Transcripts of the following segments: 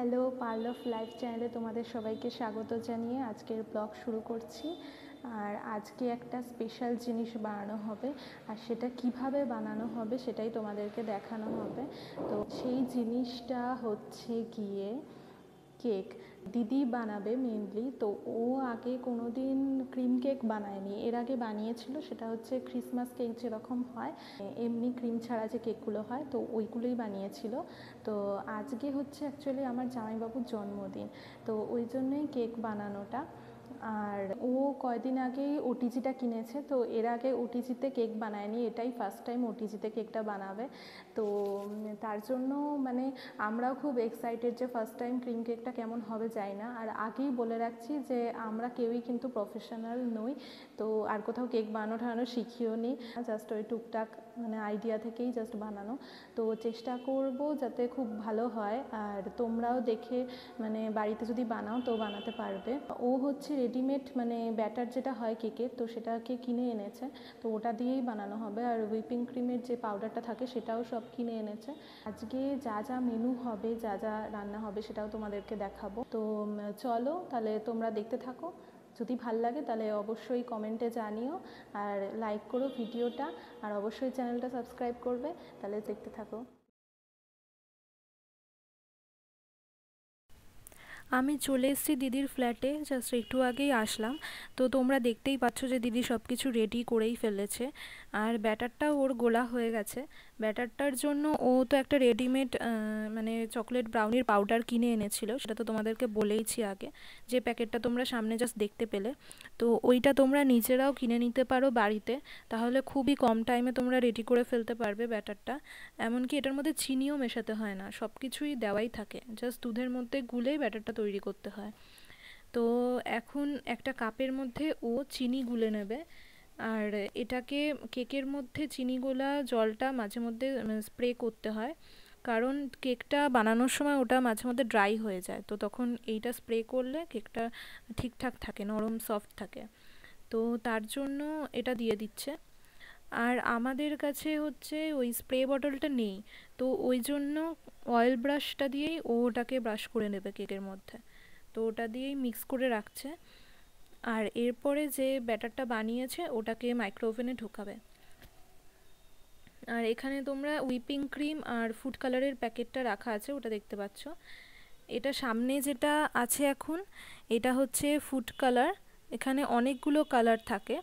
Hello pearl of life चैनले तुम्हारे सबाई के स्वागत जानिए आजकेर ब्लग शुरू करছি। আর আজকে একটা স্পেশাল জিনিস বানানো হবে, আর সেটা কিভাবে বানানো হবে সেটাই তোমাদেরকে দেখানো হবে। তো সেই জিনিসটা হচ্ছে গিয়ে কেক। দিদি বানাবে মেইনলি, তো ও আগে কোনো দিন ক্রিম কেক বানায়নি। এর আগে বানিয়েছিল, সেটা হচ্ছে ক্রিসমাস কেক যেরকম হয় এমনি ক্রিম ছাড়া যে কেকগুলো হয়, তো ওইগুলোই বানিয়েছিল। তো আজকে হচ্ছে অ্যাকচুয়ালি আমার জামাইবাবুর জন্মদিন, তো ওই জন্যই কেক বানানোটা। আর ও কয়েকদিন আগেই ওটিজিটা কিনেছে, তো এর আগে ওটিজিতে কেক বানায়নি, এটাই ফার্স্ট টাইম ওটিজিতে কেকটা বানাবে। তো তার জন্য মানে আমরাও খুব এক্সাইটেড যে ফার্স্ট টাইম ক্রিম কেকটা কেমন হবে যায় না। আর আগেই বলে রাখছি যে আমরা কেউই কিন্তু প্রফেশনাল নই, তো আর কোথাও কেক বানানো ঠানো শিখিও নি, জাস্ট ওই টুকটাক মানে আইডিয়া থেকেই জাস্ট বানানো। তো চেষ্টা করব যাতে খুব ভালো হয়, আর তোমরাও দেখে মানে বাড়িতে যদি বানাও তো বানাতে পারবে। ও হচ্ছে রেডিমেড মানে ব্যাটার যেটা হয় কেকের, তো সেটাকে কিনে এনেছে, তো ওটা দিয়েই বানানো হবে। আর হুইপিং ক্রিমের যে পাউডারটা থাকে সেটাও সব কিনে এনেছে। আজকে যা যা মেনু হবে, যা যা রান্না হবে সেটাও তোমাদেরকে দেখাবো। তো চলো তাহলে তোমরা দেখতে থাকো, যদি ভাল লাগে তাহলে অবশ্যই কমেন্টে জানিও, আর লাইক করো ভিডিওটা, আর অবশ্যই চ্যানেলটা সাবস্ক্রাইব করবে। তাহলে দেখতে থাকো। আমি চলে এসেছি দিদির ফ্ল্যাটে, জাস্ট একটু আগেই আসলাম। তো তোমরা দেখতেই পাচ্ছ যে দিদি সব কিছু রেডি করেই ফেলেছে, আর ব্যাটারটা ওর গোলা হয়ে গেছে। ব্যাটারটার জন্য ও তো একটা রেডিমেড মানে চকলেট ব্রাউনির পাউডার কিনে এনেছিল, সেটা তো তোমাদেরকে বলেইছি আগে, যে প্যাকেটটা তোমরা সামনে জাস্ট দেখতে পেলে। তো ওইটা তোমরা নিজেরাও কিনে নিতে পারো বাড়িতে, তাহলে খুবই কম টাইমে তোমরা রেডি করে ফেলতে পারবে ব্যাটারটা। এমনকি এটার মধ্যে চিনিও মেশাতে হয় না, সব কিছুই দেওয়াই থাকে, জাস্ট দুধের মধ্যে গুলেই ব্যাটারটা তৈরি করতে হয়। তো এখন একটা কাপের মধ্যে ও চিনি গুলে নেবে, আর এটাকে কেকের মধ্যে চিনি গোলা জলটা মাঝে মধ্যে স্প্রে করতে হয়, কারণ কেকটা বানানোর সময় ওটা মাঝে মধ্যে ড্রাই হয়ে যায়। তো তখন এইটা স্প্রে করলে কেকটা ঠিকঠাক থাকে, নরম সফট থাকে। তো তার জন্য এটা দিয়ে দিচ্ছে। আর আমাদের কাছে হচ্ছে ওই স্প্রে বটলটা নেই, তো ওই জন্য অয়েল ব্রাশটা দিয়েই ওটাকে ব্রাশ করে নেবে কেকের মধ্যে। তো ওটা দিয়েই মিক্স করে রাখছে। আর এরপরে যে ব্যাটারটা বানিয়েছে ওটাকে মাইক্রোওভেনে ঢোকাবে। আর এখানে তোমরা হুইপিং ক্রিম আর ফুড কালারের প্যাকেটটা রাখা আছে, ওটা দেখতে পাচ্ছ। এটা সামনে যেটা আছে এখন, এটা হচ্ছে ফুড কালার। এখানে অনেকগুলো কালার থাকে,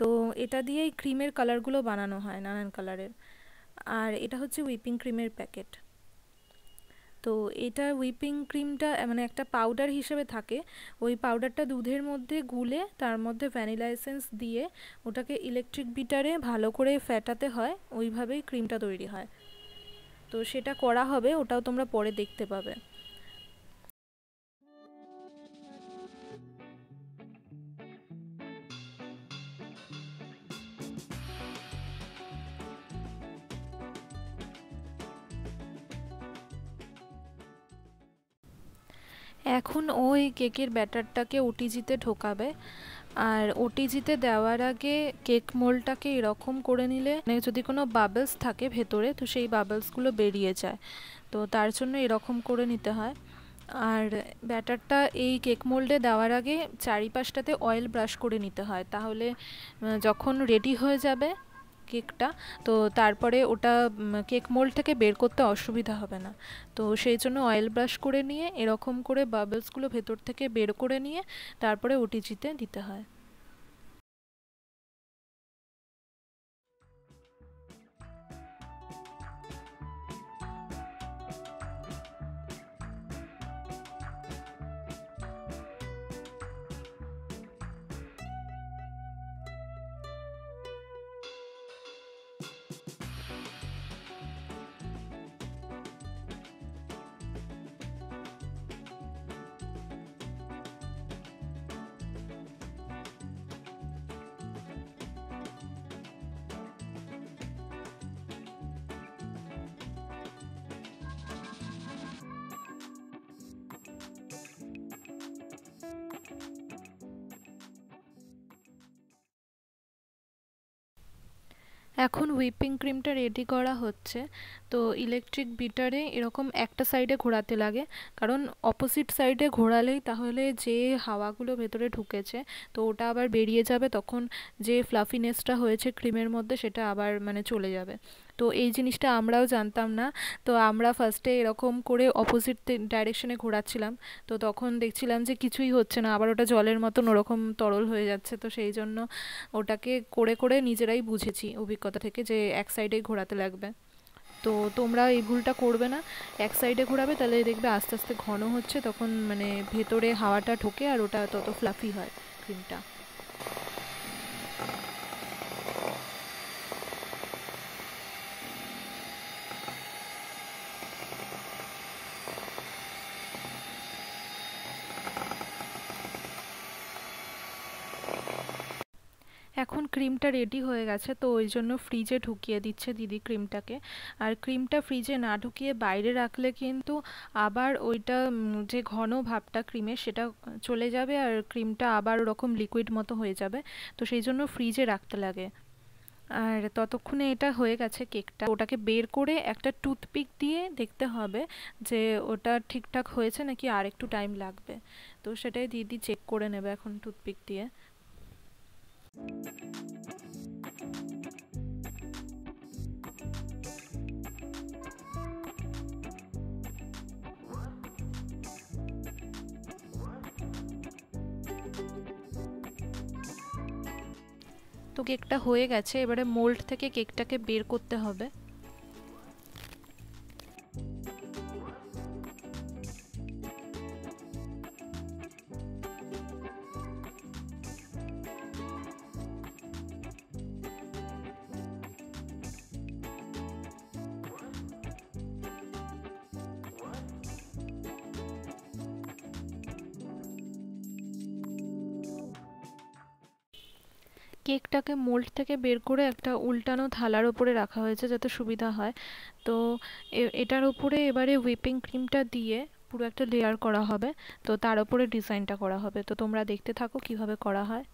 তো এটা দিয়েই ক্রিমের কালারগুলো বানানো হয় নানান কালারের। আর এটা হচ্ছে হুইপিং ক্রিমের প্যাকেট। তো এটা হুইপিং ক্রিমটা মানে একটা পাউডার হিসেবে থাকে, ওই পাউডারটা দুধের মধ্যে গুলে তার মধ্যে ভ্যানিলা এসেন্স দিয়ে ওটাকে ইলেকট্রিক বিটারে ভালো করে ফেটাতে হয়, ওইভাবেই ক্রিমটা তৈরি হয়। তো সেটা করা হবে, ওটাও তোমরা পরে দেখতে পাবে। এখন ওই কেকের ব্যাটারটাকে ওটিজিতে ঢোকাবে, আর ওটিজিতে দেওয়ার আগে কেক মোলটাকে এরকম করে নিলে মানে যদি কোনো বাবলস থাকে ভেতরে, তো সেই বাবলসগুলো বেরিয়ে যায়, তো তার জন্য এরকম করে নিতে হয়। আর ব্যাটারটা এই কেক মোল্ডে দেওয়ার আগে চারিপাশটাতে অয়েল ব্রাশ করে নিতে হয়, তাহলে যখন রেডি হয়ে যাবে কেকটা, তো তারপরে ওটা কেক মোল্ড থেকে বের করতে অসুবিধা হবে না। তো সেই জন্য অয়েল ব্রাশ করে নিয়ে এরকম করে বাবলসগুলো ভেতর থেকে বের করে নিয়ে তারপরে ওটিজিতে দিতে হয়। এখন হুইপিং ক্রিমটা রেডি করা হচ্ছে। তো ইলেকট্রিক বিটারে এরকম একটা সাইডে ঘোরাতে লাগে, কারণ অপোজিট সাইডে ঘোরালেই তাহলে যে হাওয়াগুলো ভেতরে ঢুকেছে তো ওটা আবার বেরিয়ে যাবে, তখন যে ফ্লাফিনেসটা হয়েছে ক্রিমের মধ্যে সেটা আবার মানে চলে যাবে। তো এই জিনিসটা আমরাও জানতাম না। তো আমরা ফার্স্টে এরকম করে অপোজিট ডাইরেকশনে ঘোরাচ্ছিলাম, তো তখন দেখছিলাম যে কিছুই হচ্ছে না, আবার ওটা জলের মতন ওরকম তরল হয়ে যাচ্ছে। তো সেই জন্য ওটাকে করে করে নিজেরাই বুঝেছি অভিজ্ঞতা থেকে যে এক সাইডেই ঘোরাতে লাগবে। তো তোমরা এই ভুলটা করবে না, এক সাইডে ঘোরাবে, তাহলে দেখবে আস্তে আস্তে ঘন হচ্ছে, তখন মানে ভেতরে হাওয়াটা ঢোকে আর ওটা তত ফ্লাফি হয় ক্রিমটা। এখন ক্রিমটা রেডি হয়ে গেছে, তো ওই জন্য ফ্রিজে ঢুকিয়ে দিচ্ছে দিদি ক্রিমটাকে। আর ক্রিমটা ফ্রিজে না ঢুকিয়ে বাইরে রাখলে কিন্তু আবার ওইটা যে ঘন ভাবটা ক্রিমের সেটা চলে যাবে, আর ক্রিমটা আবার ওরকম লিকুইড মতো হয়ে যাবে। তো সেই জন্য ফ্রিজে রাখতে লাগে। আর ততক্ষণে এটা হয়ে গেছে কেকটা, ওটাকে বের করে একটা টুথপিক দিয়ে দেখতে হবে যে ওটা ঠিকঠাক হয়েছে নাকি আর একটু টাইম লাগবে। তো সেটাই দিদি চেক করে নেবে এখন টুথপিক দিয়ে। তো কেকটা হয়ে গেছে, এবারে মোল্ড থেকে কেকটাকে বের করতে হবে। কেকটাকে মোল্ড থেকে বের করে একটা উল্টানো থালার ওপরে রাখা হয়েছে যাতে সুবিধা হয়। তো এটার ওপরে এবারে হুইপিং ক্রিমটা দিয়ে পুরো একটা লেয়ার করা হবে, তো তার ওপরে ডিজাইনটা করা হবে। তো তোমরা দেখতে থাকো কিভাবে করা হয়।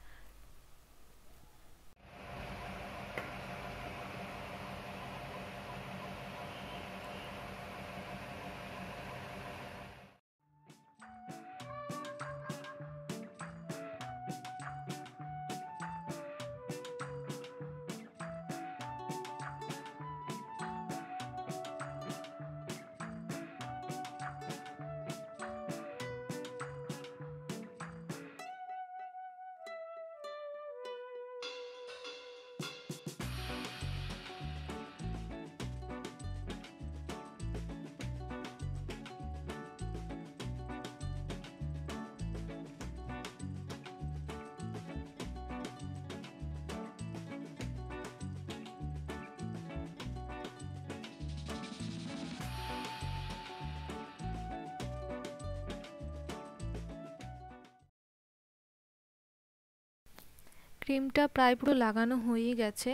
ক্রিমটা প্রায় পুরো লাগানো হয়ে গেছে,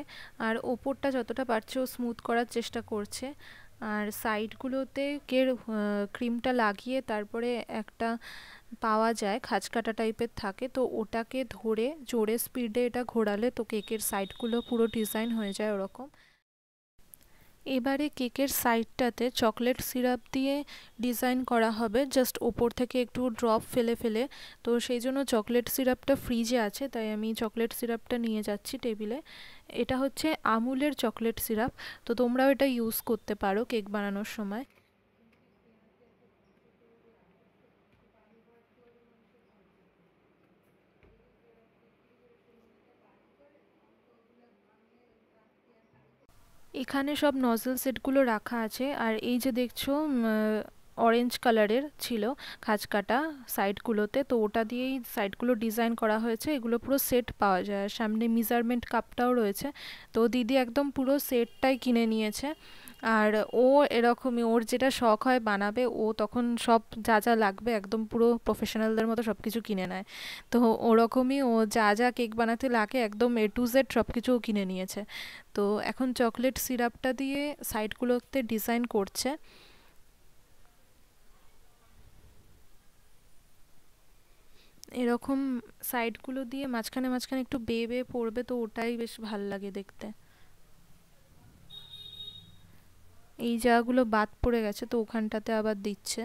আর ওপরটা যতটা পারছে ও স্মুথ করার চেষ্টা করছে। আর সাইডগুলোতে ক্রিমটা লাগিয়ে তারপরে একটা পাওয়া যায় খাঁচকাটা টাইপের থাকে, তো ওটাকে ধরে জোরে স্পিডে এটা ঘোরালে তো কেকের সাইডগুলো পুরো ডিজাইন হয়ে যায় ওরকম। এবারে কেকের সাইডটাতে চকলেট সিরাপ দিয়ে ডিজাইন করা হবে, জাস্ট ওপর থেকে একটু ড্রপ ফেলে ফেলে। তো সেই জন্য চকলেট সিরাপটা ফ্রিজে আছে, তাই আমি চকলেট সিরাপটা নিয়ে যাচ্ছি টেবিলে। এটা হচ্ছে আমুলের চকলেট সিরাপ, তো তোমরাও এটা ইউজ করতে পারো কেক বানানোর সময়। এখানে সব নজল সেটগুলো রাখা আছে। আর এই যে দেখছো অরেঞ্জ কালারের ছিল খাঁচকাটা সাইডগুলোতে, তো ওটা দিয়েই সাইডগুলো ডিজাইন করা হয়েছে। এগুলো পুরো সেট পাওয়া যায়, সামনে মেজারমেন্ট কাপটাও রয়েছে। তো দিদি একদম পুরো সেটটাই কিনে নিয়েছে, আর ও এরকমই ওর যেটা শখ হয় বানাবে, ও তখন সব যা যা লাগবে একদম পুরো প্রফেশনালদের মতো সব কিছু কিনে নেয়। তো ওরকমই ও যা যা কেক বানাতে লাগে একদম এ টু জেড সব কিছু ও কিনে নিয়েছে। তো এখন চকলেট সিরাপটা দিয়ে সাইডগুলোতে ডিজাইন করছে। এরকম সাইডগুলো দিয়ে মাঝখানে মাঝখানে একটু বেয়ে বেয়ে পড়বে, তো ওটাই বেশ ভাল লাগে দেখতে। এই জায়গাগুলো বাদ পড়ে গেছে তো ওখানটাতে আবার দিচ্ছে।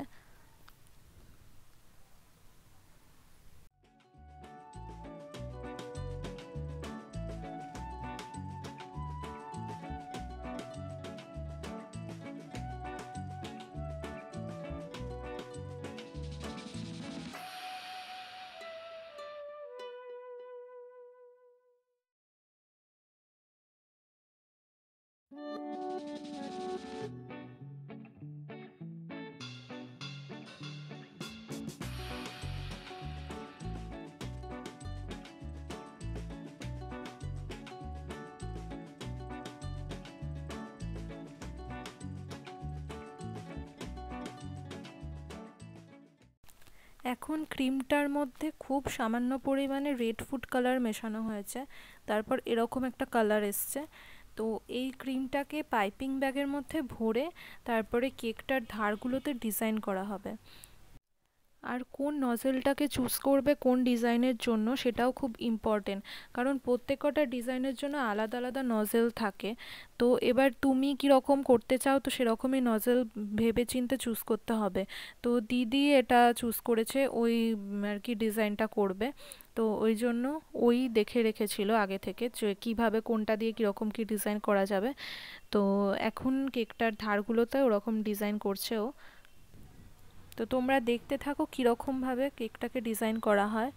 এখন ক্রিমটার মধ্যে খুব সামান্য পরিমাণে রেড ফুড কালার মেশানো হয়েছে, তারপর এরকম একটা কালার এসছে। তো এই ক্রিমটাকে পাইপিং ব্যাগের মধ্যে ভরে তারপরে কেকটার ধারগুলোতে ডিজাইন করা হবে। আর কোন নজেলটাকে চুজ করবে কোন ডিজাইনের জন্য সেটাও খুব ইম্পর্টেন্ট, কারণ প্রত্যেকটা ডিজাইনের জন্য আলাদা আলাদা নজেল থাকে। তো এবার তুমি কীরকম করতে চাও তো সেরকমই নজেল ভেবেচিন্তে চুজ করতে হবে। তো দিদি এটা চুজ করেছে, ওই আর কি ডিজাইনটা করবে, তো ওই জন্য ওই দেখে রেখেছিল আগে থেকে যে কীভাবে কোনটা দিয়ে কীরকম কী ডিজাইন করা যাবে। তো এখন কেকটার ধারগুলোতে ওরকম ডিজাইন করছে ও। তো তোমরা দেখতে থাকো কীরকম ভাবে কেকটাকে ডিজাইন করা হয়।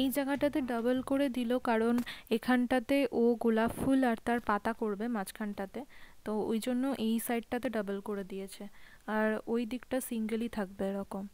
এই জায়গাটাতে ডাবল করে দিল, কারণ এখানটাতে ও গোলাপ ফুল আর তার পাতা করবে মাঝখানটাতে, তো ওই জন্য এই সাইডটাতে ডাবল করে দিয়েছে, আর ওই দিকটা সিঙ্গেলই থাকবে এরকম।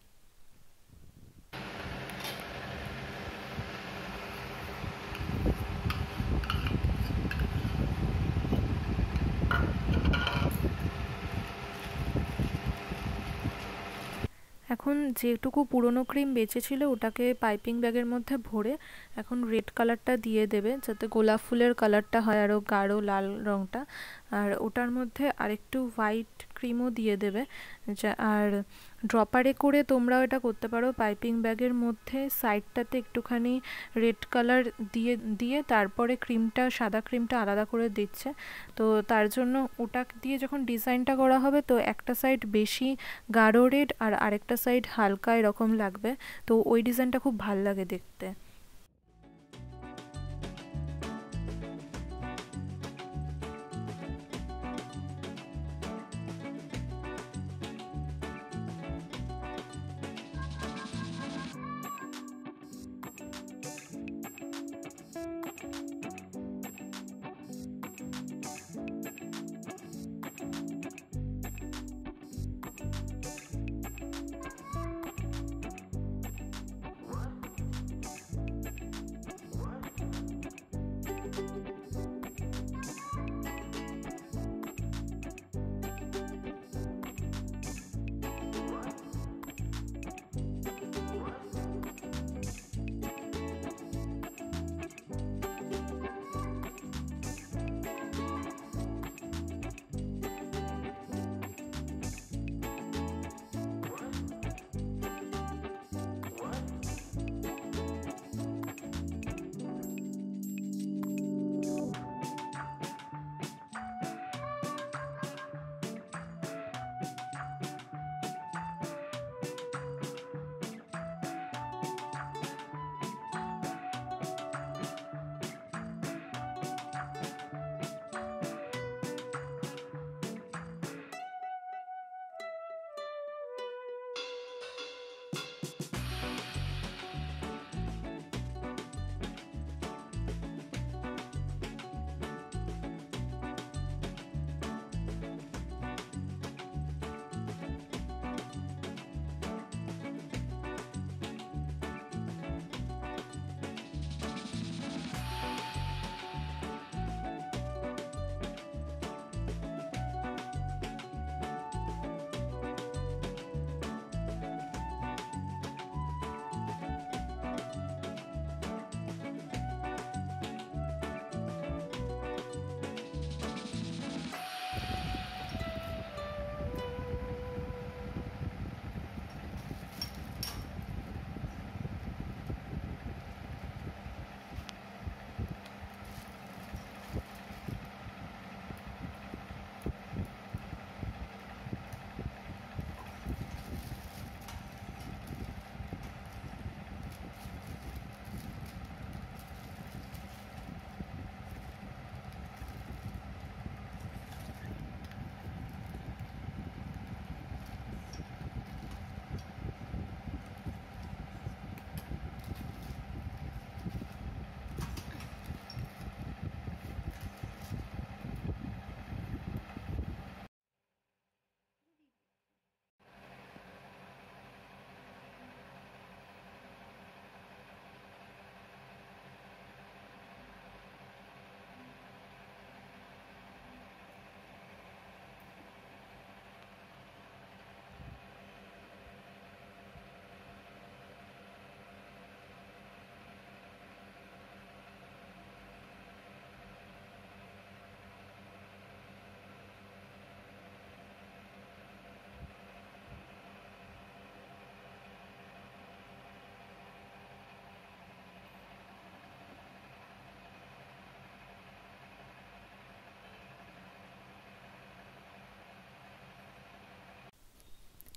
এখন যেটুকু পুরনো ক্রিম বেঁচেছিল ওটাকে পাইপিং ব্যাগের মধ্যে ভরে এখন রেড কালারটা দিয়ে দেবে, যাতে গোলাপ ফুলের কালারটা হয় আরও গাঢ় লাল রঙটা। আর ওটার মধ্যে আরেকটু হোয়াইট ক্রিমও দিয়ে দেবে। আর ড্রপারে করে তোমরাও এটা করতে পারো, পাইপিং ব্যাগের মধ্যে সাইডটাতে একটুখানি রেড কালার দিয়ে দিয়ে তারপরে ক্রিমটা সাদা ক্রিমটা আলাদা করে দিচ্ছে। তো তার জন্য ওটা দিয়ে যখন ডিজাইনটা করা হবে তো একটা সাইড বেশি গাঢ় রেড আর আরেকটা সাইড হালকা এরকম লাগবে। তো ওই ডিজাইনটা খুব ভাল লাগে দেখতে।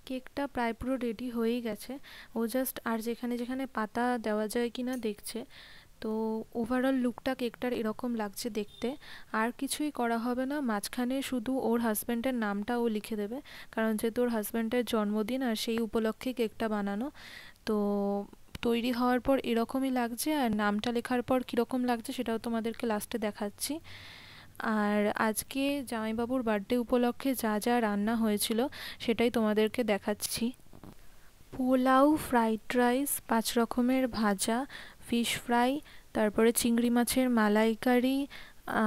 केकटा प्राय पुरो रेडी हो ही गेछे। ओ जस्ट आर जेखाने जेखाने पाता देवा जाए किना देखछे। तो ओभारऑल लुकटा केकटार एरकम लागछे देखते। आर किछुई करा होबे ना, माझखाने शुधु ओर हाजबैंडेर नामटा ओ लिखे देबे, कारण जेहेतु ओर हाजबैंडेर जन्मदिन आर सेई उपलक्षे केकटा बानानो। तो तैरी हওয়ার पर एरकमই लागছে। আর নামটা লেখার पर কীরকম লাগছে সেটাও তোমাদেরকে লাস্টে দেখাচ্ছি। আর আজকে জামাইবাবুর বার্থডে উপলক্ষে যা যা রান্না হয়েছিল সেটাই তোমাদেরকে দেখাচ্ছি। পোলাও, ফ্রাইড রাইস, 5 রকমের ভাজা, ফিশ ফ্রাই, তারপরে চিংড়ি মাছের মালাইকারি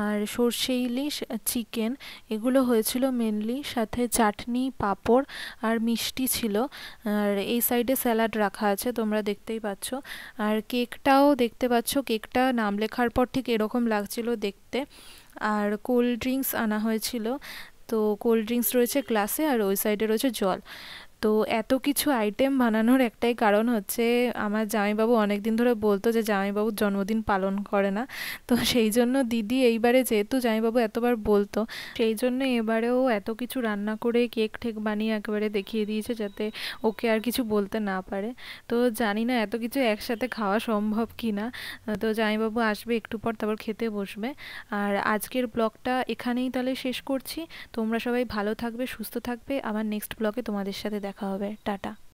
আর সরষে ইলিশ, চিকেন, এগুলো হয়েছিল মেইনলি। সাথে চাটনি, পাপড় আর মিষ্টি ছিল। আর এই সাইডে স্যালাড রাখা আছে, তোমরা দেখতেই পাচ্ছ। আর কেকটাও দেখতে পাচ্ছ, কেকটা নাম লেখার পর ঠিক এরকম লাগছিল দেখতে। আর কোল্ড ড্রিঙ্কস আনা হয়েছিল, তো কোল্ড ড্রিঙ্কস রয়েছে গ্লাসে আর ওই সাইডে রয়েছে জল। তো এত কিছু আইটেম বানানোর একটাই কারণ হচ্ছে আমার জামাইবাবু অনেক দিন ধরে বলতো যে জামাইবাবুর জন্মদিন পালন করে না, তো সেই জন্য দিদি এইবারে যেহেতু জামাইবাবু এতবার বলতো সেই জন্য এবারেও এত কিছু রান্না করে কেক ঠেক বানিয়ে একেবারে দেখিয়ে দিয়েছে যাতে ওকে আর কিছু বলতে না পারে। তো জানি না এত কিছু একসাথে খাওয়া সম্ভব কি না। তো জামাইবাবু আসবে একটু পর, তারপর খেতে বসবে। আর আজকের ব্লগটা এখানেই তাহলে শেষ করছি। তোমরা সবাই ভালো থাকবে, সুস্থ থাকবে। আবার নেক্সট ব্লগে তোমাদের সাথে দেখা হবে। টাটা।